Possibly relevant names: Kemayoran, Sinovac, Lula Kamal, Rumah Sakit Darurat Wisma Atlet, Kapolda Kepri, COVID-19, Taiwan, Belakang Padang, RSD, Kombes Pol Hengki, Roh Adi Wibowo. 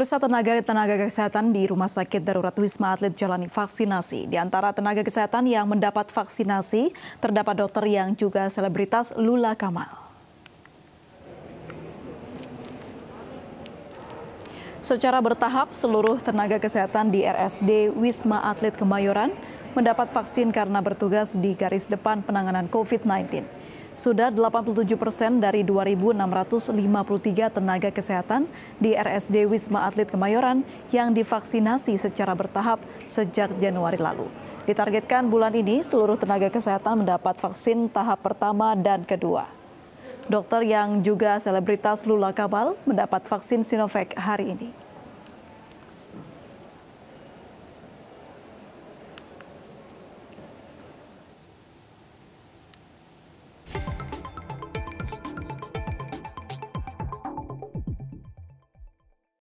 Tenaga kesehatan di Rumah Sakit Darurat Wisma Atlet jalani vaksinasi. Di antara tenaga kesehatan yang mendapat vaksinasi, terdapat dokter yang juga selebritas Lula Kamal. Secara bertahap, seluruh tenaga kesehatan di RSD Wisma Atlet Kemayoran mendapat vaksin karena bertugas di garis depan penanganan COVID-19. Sudah 87% dari 2.653 tenaga kesehatan di RSD Wisma Atlet Kemayoran yang divaksinasi secara bertahap sejak Januari lalu. Ditargetkan bulan ini seluruh tenaga kesehatan mendapat vaksin tahap pertama dan kedua. Dokter yang juga selebritas Lula Kamal mendapat vaksin Sinovac hari ini.